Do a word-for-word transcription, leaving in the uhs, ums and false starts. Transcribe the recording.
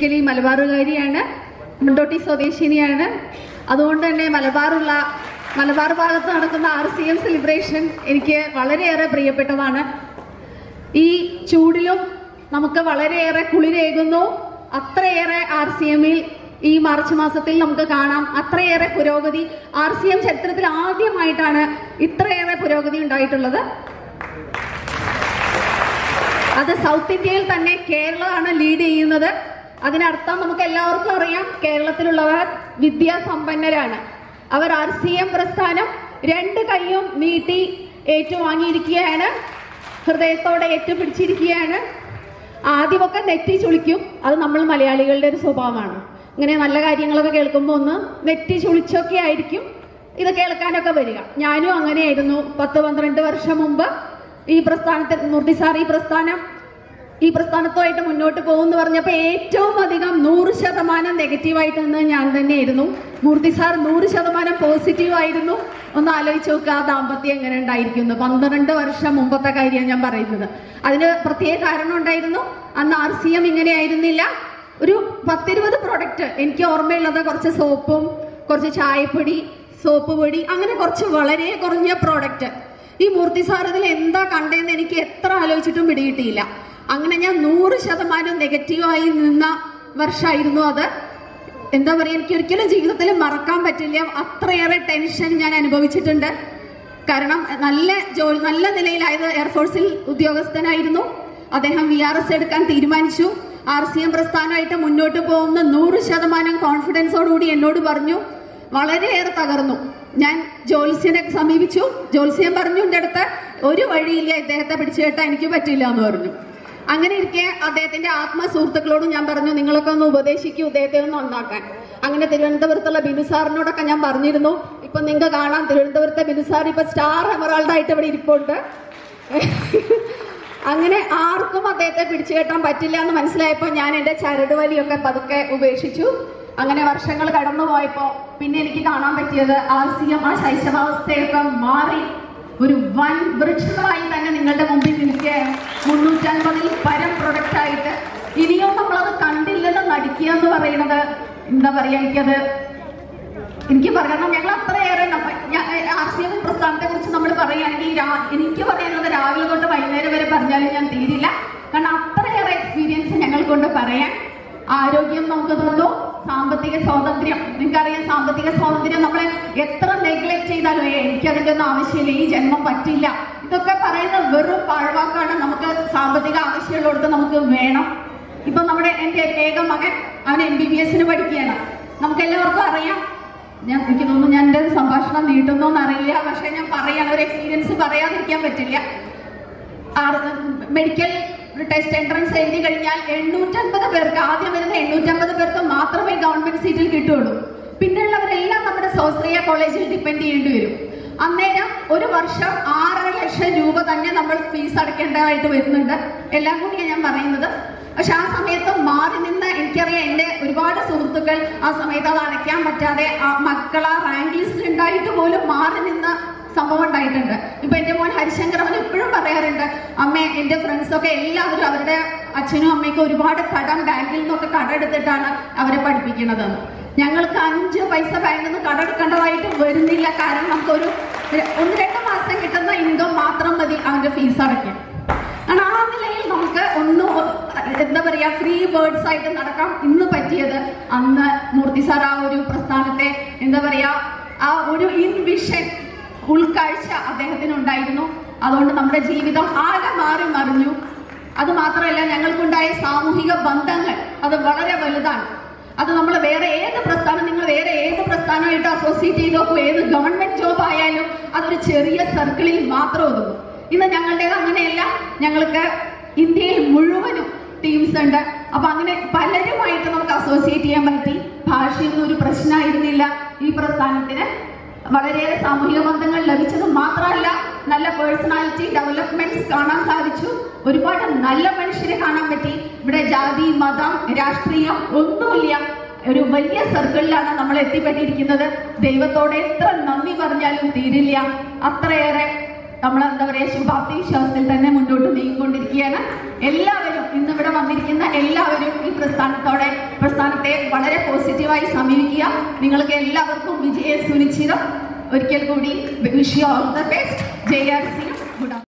Basically, Malabarugari and Mundoti Sodeshini and Adonda name Malabarula, Malabar Balatana R C M celebration in Kia Valera Priapetavana. E. Chudilum, Namaka Valera Kuliriguno, Atraera R C M, E. Marchamasatil Namkakana, Atraera Purogadi, R C M Chetra Arti Maitana, Itraera Purogadi and Dietolada. That is South India, Kerala is leading. That is why Kerala is leading. Kerala is R C M Prasthanam, Rendu Kayyum Neetti, Ettuvaangirikkukayaanu, Hridayathode Ettupidichirikkukayaanu, Aadyamokke Netti Chulikkum, Adu nammal Malayaligalude oru swabhavamaanu. Ingane nalla karyangalokke kelkkumbo onnu Netti Chulichokke aayirikkum, idu kelkkanokke variga. Njanum angane aayirunnu പത്ത് പന്ത്രണ്ട് varsham മുമ്പ്. E. Prasthanam, Murthisari Prasthanam, E. Prasthanathayittu munnotu povunnu paranjappol ettavum adhikam നൂറ് ശതമാനം negative aayittunnu njan thanne irunnu. Murthisar നൂറ് ശതമാനം positive aayirunnu. Onnu aalochichu nokka aa dampathyam engane undayirikkunnu. പന്ത്രണ്ട് varsham munpathe karyam njan parayunnathu. Adinu prathyeya karanam undayirunnu. Annu R C M ingane aayirunilla. Oru പത്ത് ഇരുപത് product enike ormayillatha korchu soapum, korchu chaayapodi, soap podi, angane korchu valare korunja product. This Murthisaril is not contained in the Halochitum Meditilla. Angana Nur Shataman negative in the Varsha in the other. In the very curriculum, Jigatil Markam Petilum, Athra tension and Govichitunda Karanam, Nalla Joel Nalla the Lay either Air Force, Udiogastan Idno, Adeham Yara said Kantirmanchu, R C M Prasthana item Mundo to Pom, the Nur Shataman and confidence or Udi and Lord Barnu, Valade Tagarno. Jan Jolsian Samivichu, Jolsian Barnu, that Ori Vadilla, they had the Pitcheta and Cubatilla Murnu. Angana K. Adet Atma Sur the Clodon Yambarno, Ninglakano, Bodeshiku, they tell no Nakan. Angana Tilantavata Binusar, not a Kanyam Barnino, Iponinga Gana, Tilantavata Binusari, but star Amaralda Itavadi reporter. Angana Arkuma, they the Pitcheta, Patilla, the Manslapa, Yan and the Charitable Yoka Padaka, Ubeshichu. അങ്ങനെ വർഷങ്ങൾ കടന്നു പോയപ്പോൾ പിന്നെ എനിക്ക് കാണാൻ പറ്റിയത് R C M ആ ശൈശവാവസ്ഥയൊക്കെ മാറി ഒരു വൻ വൃക്ഷമായി തന്നെ നിങ്ങളുടെ മുമ്പിൽ നിൽക്കുകയാണ്. മുന്നൂറ്റി അൻപതിൽ പരം പ്രൊഡക്റ്റ് ആയിട്ട് ഇനിയും നമ്മൾ അത് കണ്ടില്ലെന്ന് നടിക്കുക എന്ന് പറയുന്നത് എന്താ പറയാ, എനിക്കത് എനിക്ക് പറയണം. ഞങ്ങൾ അത്രയേറെ R C M പ്രസ്ഥാനത്തെ കുറിച്ച് നമ്മൾ പറയുകയാണെങ്കിൽ എനിക്ക് പറയുന്നത് രാവിലെ തൊട്ട് വൈകുന്നേരം വരെ പറഞ്ഞാലും ഞാൻ തീരില്ല. കാരണം അത്രയേറെ എക്സ്പീരിയൻസ് ഞങ്ങൾ കൊണ്ട് പറയാം. ആരോഗ്യം നമുക്ക് തന്നു, സാമ്പത്തിക സ്വാതന്ത്ര്യം. നിങ്ങൾക്കറിയാം, സാമ്പത്തിക സ്വാതന്ത്ര്യം നമ്മളെ എത്ര നെഗ്ലക്ട് ചെയ്താലും എനിക്കതിൻ്റെ ഒന്നും ആവശ്യമില്ല, ഈ ജന്മം പറ്റില്ല, ഇതൊക്കെ പറയുന്ന വെറും പാഴ്വാക്കാണ്. നമുക്ക് സാമ്പത്തിക ആവശ്യമുള്ളടത്ത് നമുക്ക് വേണം. ഇപ്പം നമ്മുടെ എൻ്റെ ഏക മകൻ അവൻ എം ബി ബി എസിന് പഠിക്കുകയാണ്. നമുക്കെല്ലാവർക്കും അറിയാം. ഞാൻ എനിക്ക് തോന്നുന്നു ഞാൻ എൻ്റെ സംഭാഷണം നീട്ടുന്നോന്ന് അറിയില്ല, പക്ഷേ ഞാൻ പറയാണ്, ഒരു എക്സ്പീരിയൻസ് പറയാതിരിക്കാൻ പറ്റില്ല. മെഡിക്കൽ ടെസ്റ്റ് എൻട്രൻസ് എഴുതി കഴിഞ്ഞാൽ എണ്ണൂറ്റമ്പത് പേർക്ക് ആദ്യം വരുന്ന എണ്ണൂറ്റമ്പത് പേർക്ക് മാത്രമേ ഗവൺമെന്റ് സീറ്റിൽ കിട്ടുകയുള്ളൂ. പിന്നെയുള്ളവരെല്ലാം നമ്മുടെ സ്വാശ്രയ കോളേജിൽ ഡിപ്പെൻഡ് ചെയ്യേണ്ടി വരും. അന്നേരം ഒരു വർഷം ആറര ലക്ഷം രൂപ തന്നെ നമ്മൾ ഫീസ് അടയ്ക്കേണ്ടതായിട്ട് വരുന്നുണ്ട്. എല്ലാം കൂടിയാണ് ഞാൻ പറയുന്നത്. പക്ഷെ ആ സമയത്ത് മാറി നിന്ന് എനിക്കറിയാം, എൻ്റെ ഒരുപാട് സുഹൃത്തുക്കൾ ആ സമയത്ത് അത് അടയ്ക്കാൻ പറ്റാതെ മക്കൾ ആ റാങ്ക് ലിസ്റ്റ് ഉണ്ടായിട്ട് പോലും മാറി നിന്ന് സംഭവം ഉണ്ടായിട്ടുണ്ട്. ഇപ്പൊ എന്റെ മോൻ ഹരിശങ്കർ അവൻ എപ്പോഴും പറയാറുണ്ട്, അമ്മ എന്റെ ഫ്രണ്ട്സൊക്കെ എല്ലാവരും അവരുടെ അച്ഛനും അമ്മയ്ക്കും ഒരുപാട് കടം ബാങ്കിൽ നിന്നൊക്കെ കടമെടുത്തിട്ടാണ് അവരെ പഠിപ്പിക്കണതെന്ന്. ഞങ്ങൾക്ക് അഞ്ച് പൈസ ബാങ്കിൽ നിന്ന് കടമെടുക്കേണ്ടതായിട്ട് വരുന്നില്ല, കാരണം നമുക്കൊരു ഒന്ന് രണ്ട് മാസം കിട്ടുന്ന ഇൻകം മാത്രം മതി അവന്റെ ഫീസ് അടയ്ക്കാൻ. കാരണം ആ നിലയിൽ നമുക്ക് ഒന്നും എന്താ പറയാ ഫ്രീ ബേർഡ്സ് ആയിട്ട് നടക്കാം. ഇന്ന് പറ്റിയത് അന്ന് മൂർത്തിസാർ ആ ഒരു പ്രസ്ഥാനത്തെ എന്താ പറയാ ആ ഒരു ഇൻവിഷൻ ഉൾക്കാഴ്ച അദ്ദേഹത്തിനുണ്ടായിരുന്നു. അതുകൊണ്ട് നമ്മുടെ ജീവിതം ആകെ മാറി മറിഞ്ഞു. അത് മാത്രമല്ല, ഞങ്ങൾക്കുണ്ടായ സാമൂഹിക ബന്ധങ്ങൾ അത് വളരെ വലുതാണ്. അത് നമ്മൾ വേറെ ഏത് പ്രസ്ഥാനം, നിങ്ങൾ വേറെ ഏത് പ്രസ്ഥാനമായിട്ട് അസോസിയേറ്റ് ചെയ്ത് നോക്കും, ഏത് ഗവൺമെന്റ് ജോബ് ആയാലും അതൊരു ചെറിയ സർക്കിളിൽ മാത്രം ഒതുങ്ങും. ഇന്ന് ഞങ്ങളുടേത് അങ്ങനെയല്ല. ഞങ്ങൾക്ക് ഇന്ത്യയിൽ മുഴുവനും ടീംസ് ഉണ്ട്. അപ്പൊ അങ്ങനെ പലരുമായിട്ട് നമുക്ക് അസോസിയേറ്റ് ചെയ്യാൻ പറ്റി. ഭാഷയൊന്നും ഒരു പ്രശ്നമായിരുന്നില്ല ഈ പ്രസ്ഥാനത്തിന്. വളരെയേറെ സാമൂഹിക ബന്ധങ്ങൾ ലഭിച്ചത് മാത്രമല്ല, നല്ല പേഴ്സണാലിറ്റി ഡെവലപ്മെന്റ്സ് കാണാൻ സാധിച്ചു. ഒരുപാട് നല്ല മനുഷ്യരെ കാണാൻ പറ്റി. ഇവിടെ ജാതി, മതം, രാഷ്ട്രീയം ഒന്നുമില്ല. ഒരു വലിയ സർക്കിളിലാണ് നമ്മൾ എത്തിപ്പെട്ടിരിക്കുന്നത്. ദൈവത്തോടെ എത്ര നന്ദി പറഞ്ഞാലും തീരില്ല. അത്രയേറെ നമ്മൾ എന്താ പറയുക ശുഭാപ്തി വിശ്വാസത്തിൽ തന്നെ മുന്നോട്ട് നീങ്ങിക്കൊണ്ടിരിക്കുകയാണ്. എല്ലാവരും ഇന്നിവിടെ വന്നിരിക്കുന്ന എല്ലാവരും ഈ പ്രസ്ഥാനത്തോടെ പ്രസ്ഥാനത്തെ വളരെ പോസിറ്റീവായി സമീപിക്കുക. നിങ്ങൾക്ക് എല്ലാവർക്കും വിജയ സുനിശ്ചിതം. ഒരിക്കൽ കൂടി wish you all the best. J R C M.